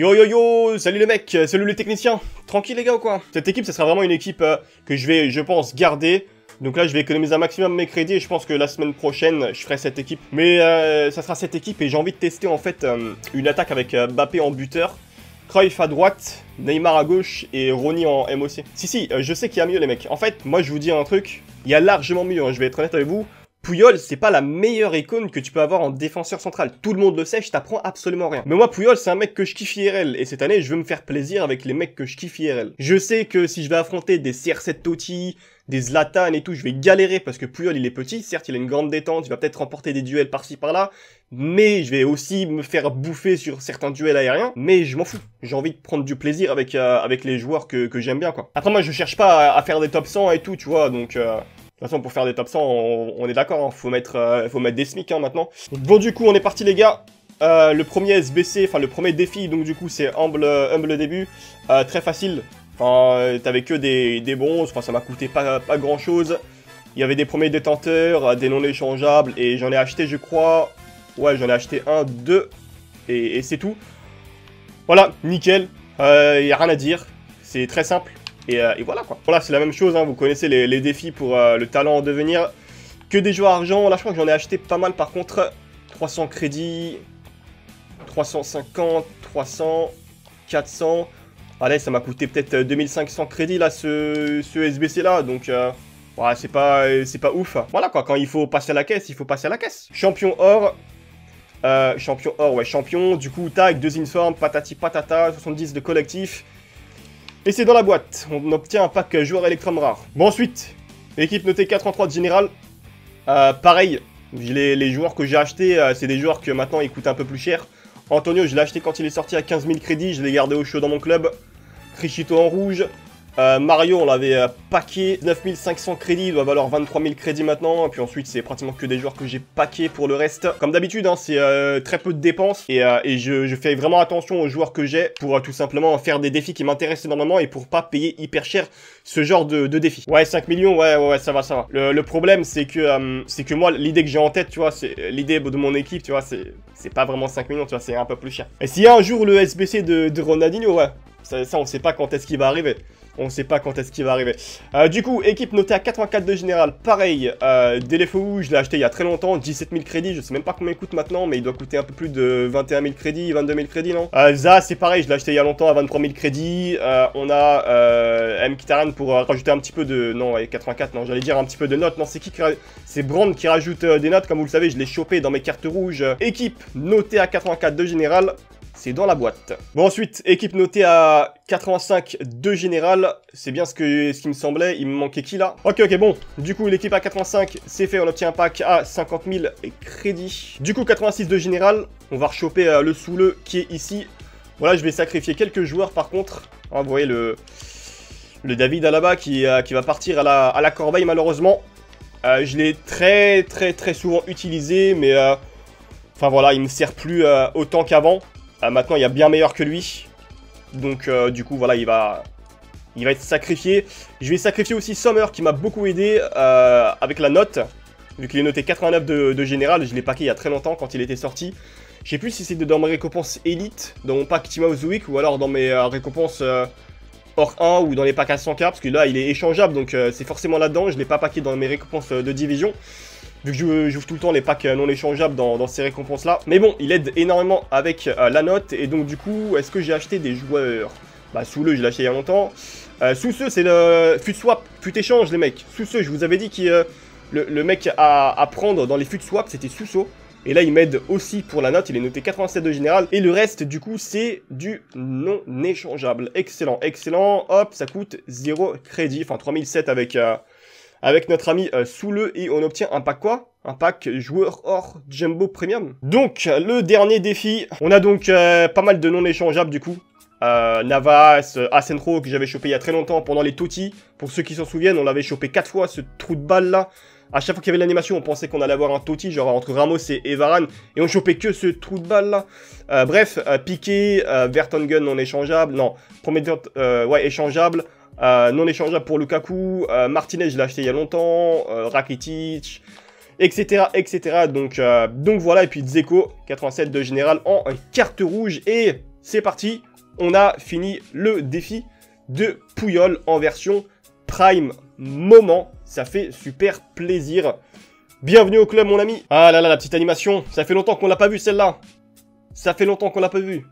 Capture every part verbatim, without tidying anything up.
Yo yo yo, salut les mecs, salut les techniciens. Tranquille les gars ou quoi? Cette équipe, ça sera vraiment une équipe euh, que je vais, je pense, garder. Donc là, je vais économiser un maximum mes crédits et je pense que la semaine prochaine, je ferai cette équipe. Mais euh, ça sera cette équipe et j'ai envie de tester en fait euh, une attaque avec euh, Mbappé en buteur, Cruyff à droite, Neymar à gauche et Ronnie en M O C. Si si, euh, je sais qu'il y a mieux les mecs. En fait, moi je vous dis un truc, il y a largement mieux, hein, je vais être honnête avec vous. Puyol, c'est pas la meilleure icône que tu peux avoir en défenseur central. Tout le monde le sait, je t'apprends absolument rien. Mais moi, Puyol, c'est un mec que je kiffe I R L. Et cette année, je veux me faire plaisir avec les mecs que je kiffe I R L. Je sais que si je vais affronter des C R sept Totti, des Zlatan et tout, je vais galérer parce que Puyol, il est petit. Certes, il a une grande détente, il va peut-être remporter des duels par-ci, par-là. Mais je vais aussi me faire bouffer sur certains duels aériens. Mais je m'en fous. J'ai envie de prendre du plaisir avec, euh, avec les joueurs que, que j'aime bien, quoi. Après, moi, je cherche pas à, à faire des top cent et tout, tu vois, donc... Euh... De toute façon, pour faire des top cent, on, on est d'accord, hein. Faut mettre, euh, faut mettre des smics hein, maintenant. Donc, bon, du coup, on est parti, les gars. Euh, le premier S B C, enfin, le premier défi, donc du coup, c'est humble, humble début. Euh, très facile. Enfin, euh, t'avais que des, des bronzes, enfin, ça m'a coûté pas, pas grand chose. Il y avait des premiers détenteurs, euh, des non-échangeables, et j'en ai acheté, je crois. Ouais, j'en ai acheté un, deux, et, et c'est tout. Voilà, nickel. Euh, y a rien à dire. C'est très simple. Et, euh, et voilà quoi. Voilà, c'est la même chose, hein, vous connaissez les, les défis pour euh, le talent en devenir. Que des joueurs argent, là je crois que j'en ai acheté pas mal par contre. trois cents crédits, trois cent cinquante, trois cents, quatre cents. Allez, ça m'a coûté peut-être deux mille cinq cents crédits là, ce, ce S B C là, donc... Euh, ouais, c'est pas, c'est pas ouf. Voilà quoi, quand il faut passer à la caisse, il faut passer à la caisse. Champion or... Euh, champion or, ouais, champion. Du coup, tag, deux informes, patati patata, soixante-dix de collectif... Et c'est dans la boîte, on obtient un pack joueur Electrum rare. Bon ensuite, équipe notée quatre en trois de général. Euh, pareil, les, les joueurs que j'ai achetés, euh, c'est des joueurs que maintenant ils coûtent un peu plus cher. Antonio, je l'ai acheté quand il est sorti à quinze mille crédits, je l'ai gardé au chaud dans mon club. Crichito en rouge. Euh, Mario, on l'avait euh, packé, neuf mille cinq cents crédits, il doit valoir vingt-trois mille crédits maintenant. Et puis ensuite, c'est pratiquement que des joueurs que j'ai packés pour le reste. Comme d'habitude, hein, c'est euh, très peu de dépenses. Et, euh, et je, je fais vraiment attention aux joueurs que j'ai pour euh, tout simplement faire des défis qui m'intéressent énormément et pour pas payer hyper cher ce genre de, de défis. Ouais, cinq millions, ouais, ouais, ouais, ça va, ça va. Le, le problème, c'est que, euh, c'est que moi, l'idée que j'ai en tête, tu vois, c'est l'idée de mon équipe, tu vois, c'est pas vraiment cinq millions, tu vois, c'est un peu plus cher. Et s'il y a un jour le S B C de, de Ronaldinho, ouais, ça, ça, on sait pas quand est-ce qu'il va arriver. On sait pas quand est-ce qu'il va arriver. Euh, du coup, équipe notée à quatre-vingt-quatre de général. Pareil, euh, Déléfou, je l'ai acheté il y a très longtemps. dix-sept mille crédits, je sais même pas combien il coûte maintenant, mais il doit coûter un peu plus de vingt et un mille crédits, vingt-deux mille crédits, non euh, Za, c'est pareil, je l'ai acheté il y a longtemps à vingt-trois mille crédits. Euh, on a euh, Mkitaran pour euh, rajouter un petit peu de... Non, ouais, quatre-vingt-quatre, non, j'allais dire un petit peu de notes. Non, c'est qui qui... C'est Brand qui rajoute euh, des notes. Comme vous le savez, je l'ai chopé dans mes cartes rouges. Équipe notée à quatre-vingt-quatre de général. C'est dans la boîte. Bon ensuite, équipe notée à quatre-vingt-cinq de général. C'est bien ce, que, ce qui me semblait. Il me manquait qui là? Ok, ok, bon. Du coup, l'équipe à quatre-vingt-cinq, c'est fait. On obtient un pack à cinquante mille crédits. Du coup, quatre-vingt-six de général. On va rechoper euh, le souleux qui est ici. Voilà, je vais sacrifier quelques joueurs par contre. Hein, vous voyez le, le David Alaba qui, euh, qui va partir à la, à la corbeille malheureusement. Euh, je l'ai très très très souvent utilisé. Mais euh, enfin voilà, il ne me sert plus euh, autant qu'avant. Euh, maintenant, il y a bien meilleur que lui. Donc, euh, du coup, voilà, il va, il va être sacrifié. Je vais sacrifier aussi Sommer, qui m'a beaucoup aidé euh, avec la note. Vu qu'il est noté quatre-vingt-neuf de, de général, je l'ai packé il y a très longtemps quand il était sorti. Je sais plus si c'est dans mes récompenses élite, dans mon pack Team House Week, ou alors dans mes euh, récompenses euh, hors un, ou dans les packs à cent K, parce que là, il est échangeable, donc euh, c'est forcément là-dedans. Je ne l'ai pas packé dans mes récompenses euh, de division. Vu que j'ouvre tout le temps les packs non échangeables dans, dans ces récompenses-là. Mais bon, il aide énormément avec euh, la note. Et donc, du coup, est-ce que j'ai acheté des joueurs? Bah, sous le, je l'ai acheté il y a longtemps. Euh, sous ce, c'est le fut swap, fut échange, les mecs. Sous ce, je vous avais dit que euh, le, le mec à, à prendre dans les fut swap, c'était Suso. Et là, il m'aide aussi pour la note. Il est noté quatre-vingt-sept de général. Et le reste, du coup, c'est du non échangeable. Excellent, excellent. Hop, ça coûte zéro crédit. Enfin, trois mille sept avec... Euh, Avec notre ami euh, Souleux et on obtient un pack quoi? Un pack joueur hors Jumbo Premium. Donc le dernier défi, on a donc euh, pas mal de non-échangeables du coup. Euh, Navas, euh, Asensio que j'avais chopé il y a très longtemps pendant les Totti. Pour ceux qui s'en souviennent, on l'avait chopé quatre fois ce trou de balle là. À chaque fois qu'il y avait l'animation, on pensait qu'on allait avoir un Totti, genre entre Ramos et, et Varan. Et on chopait que ce trou de balle là. Euh, bref, euh, Piqué, euh, Vertonghen non échangeable. Non, premier euh, ouais échangeable. Euh, non échangeable pour Lukaku, euh, Martinez je l'ai acheté il y a longtemps, euh, Rakitic, et cetera et cetera. Donc, euh, donc voilà, et puis Zeko, quatre-vingt-sept de général en carte rouge. Et c'est parti, on a fini le défi de Puyol en version prime moment. Ça fait super plaisir. Bienvenue au club, mon ami. Ah là là, la petite animation. Ça fait longtemps qu'on l'a pas vue, celle-là. Ça fait longtemps qu'on l'a pas vue.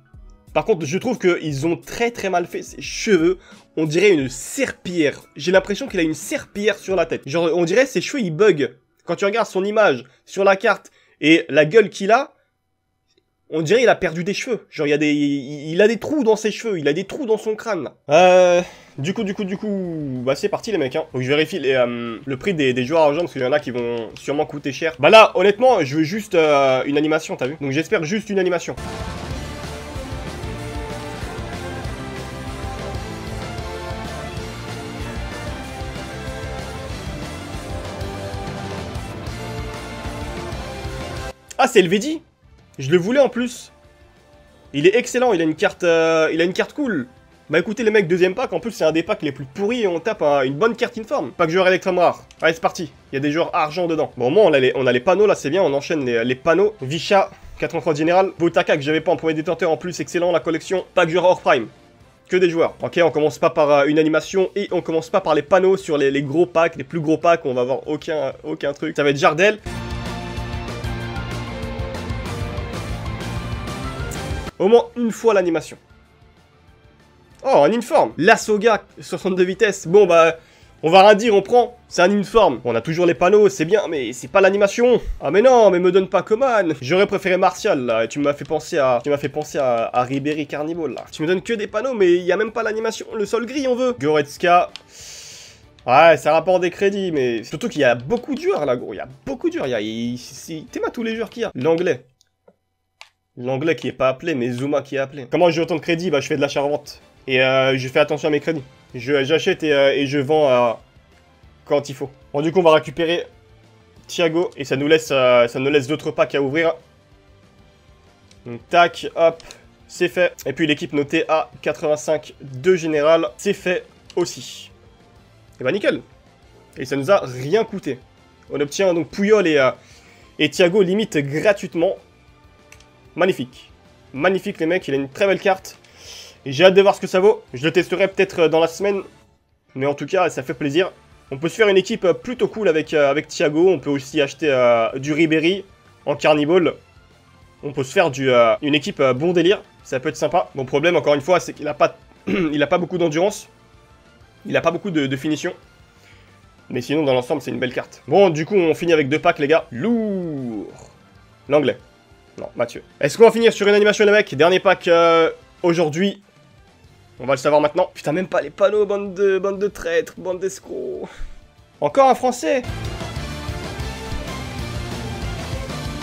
Par contre, je trouve qu'ils ont très très mal fait ses cheveux. On dirait une serpillière. J'ai l'impression qu'il a une serpillière sur la tête. Genre, on dirait ses cheveux, ils bug. Quand tu regardes son image sur la carte et la gueule qu'il a, on dirait qu'il a perdu des cheveux. Genre, il, y a des, il, il a des trous dans ses cheveux. Il a des trous dans son crâne. Euh, du coup, du coup, du coup... Bah, c'est parti, les mecs. Hein. Faut que je vérifie les, euh, le prix des, des joueurs argent, parce qu'il y en a qui vont sûrement coûter cher. Bah là, honnêtement, je veux juste euh, une animation, t'as vu? Donc, j'espère juste une animation. Ah, c'est Elvedi. Je le voulais en plus. Il est excellent, il a une carte euh, il a une carte cool. Bah écoutez les mecs, deuxième pack, en plus c'est un des packs les plus pourris et on tape hein, une bonne carte informe. Pack joueur extrêmement rare. Allez, c'est parti. Il y a des joueurs argent dedans. Bon, au moins on a les, on a les panneaux là, c'est bien, on enchaîne les, les panneaux. Vicha, quatre-vingt-trois général. Botaka que j'avais pas en premier détenteur en plus, excellent la collection. Pack joueur hors prime. Que des joueurs. Ok, on commence pas par euh, une animation et on commence pas par les panneaux sur les, les gros packs, les plus gros packs, on va avoir aucun, euh, aucun truc. Ça va être Jardel. Au moins une fois l'animation. Oh, un informe. La Soga, soixante-deux vitesses. Bon, bah, on va rien dire, on prend. C'est un informe. On a toujours les panneaux, c'est bien, mais c'est pas l'animation. Ah, mais non, mais me donne pas Coman. J'aurais préféré Martial, là. Et tu m'as fait penser à tu m'as fait penser à, à Ribéry Carnivore, là. Tu me donnes que des panneaux, mais il y a même pas l'animation. Le sol gris, on veut. Goretzka. Ouais, ça rapporte des crédits, mais... Surtout qu'il y a beaucoup de joueurs, là, gros. Il y a beaucoup de joueurs. Il y a... T'es pas tous les joueurs qu'il y a. L'anglais. L'anglais qui est pas appelé, mais Zuma qui est appelé. Comment j'ai autant de crédits? Bah, je fais de la charvente. Et euh, je fais attention à mes crédits. J'achète et, euh, et je vends euh, quand il faut. Bon, du coup, on va récupérer Thiago. Et ça nous laisse, euh, ça nous laisse d'autres packs à ouvrir. Donc, tac, hop, c'est fait. Et puis, l'équipe notée à quatre-vingt-cinq de général, c'est fait aussi. Et bah, nickel. Et ça nous a rien coûté. On obtient donc Puyol et, euh, et Thiago limite gratuitement. Magnifique. Magnifique, les mecs. Il a une très belle carte. J'ai hâte de voir ce que ça vaut. Je le testerai peut-être dans la semaine. Mais en tout cas, ça fait plaisir. On peut se faire une équipe plutôt cool avec, euh, avec Thiago. On peut aussi acheter euh, du Ribéry en Carnivore. On peut se faire du, euh, une équipe euh, bon délire. Ça peut être sympa. Mon problème, encore une fois, c'est qu'il n'a pas, pas beaucoup d'endurance. Il n'a pas beaucoup de, de finition. Mais sinon, dans l'ensemble, c'est une belle carte. Bon, du coup, on finit avec deux packs, les gars. Lourd. L'anglais. Non, Mathieu. Est-ce qu'on va finir sur une animation, les mecs? Dernier pack euh, aujourd'hui. On va le savoir maintenant. Putain, même pas les panneaux, bande de, bande de traîtres, bande d'escrocs. Encore un français.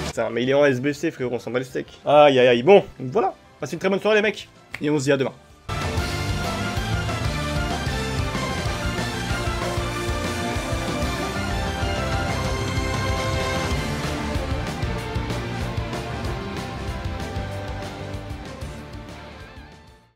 Putain, mais il est en S B C, frérot, on s'en bat les steaks. Aïe, aïe, aïe. Bon, voilà. Passez une très bonne soirée, les mecs. Et on se dit à demain.